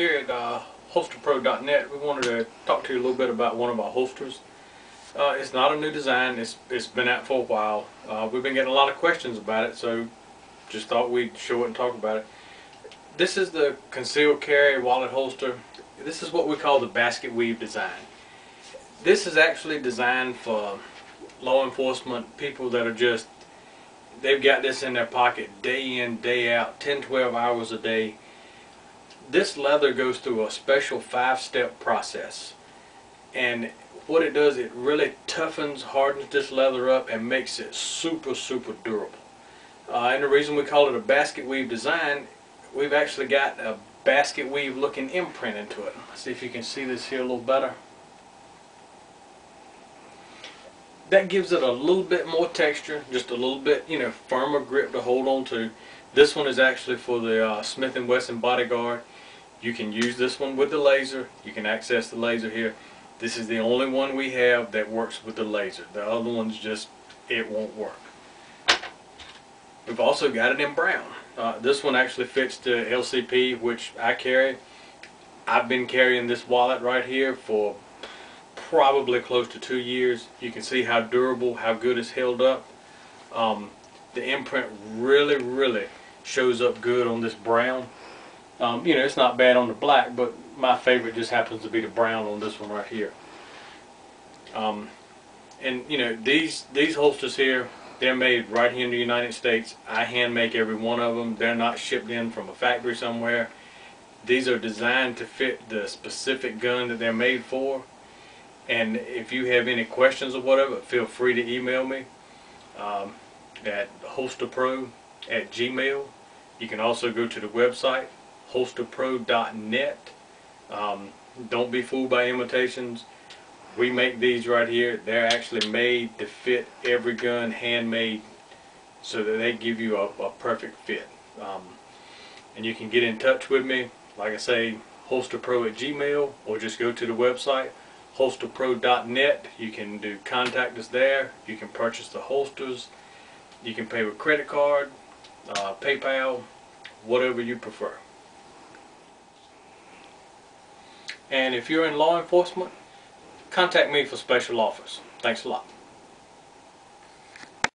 Here at holsterpro.net, we wanted to talk to you a little bit about one of our holsters. It's not a new design, it's been out for a while. We've been getting a lot of questions about it, so just thought we'd show it and talk about it. This is the concealed carry wallet holster. This is what we call the Basketweave design. This is actually designed for law enforcement people that are just, they've got this in their pocket day in, day out, 10-12 hours a day. This leather goes through a special 5-step process, and what it does, it really toughens, hardens this leather up and makes it super durable. And the reason we call it a basket weave design, we've actually got a basket weave looking imprint into it. Let's see if you can see this here a little better. That gives it a little bit more texture, just a little bit, you know, firmer grip to hold on to. This one is actually for the Smith & Wesson Bodyguard. You can use this one with the laser. You can access the laser here. This is the only one we have that works with the laser. The other ones just, it won't work. We've also got it in brown. This one actually fits the LCP, which I carry. I've been carrying this wallet right here for probably close to 2 years. You can see how durable, how good it's held up. The imprint really shows up good on this brown. You know, it's not bad on the black, but my favorite just happens to be the brown on this one right here. And you know, these holsters here, they're made right here in the United States. I hand make every one of them. They're not shipped in from a factory somewhere. These are designed to fit the specific gun that they're made for. And if you have any questions or whatever, feel free to email me at holsterpro@gmail. You can also go to the website, holsterpro.net. Don't be fooled by imitations. We make these right here. They're actually made to fit every gun, handmade, so that they give you a perfect fit. And you can get in touch with me, like I say, holsterpro@gmail, or just go to the website, holsterpro.net. You can contact us there. You can purchase the holsters. You can pay with credit card, PayPal, whatever you prefer. And if you're in law enforcement, contact me for special offers. Thanks a lot.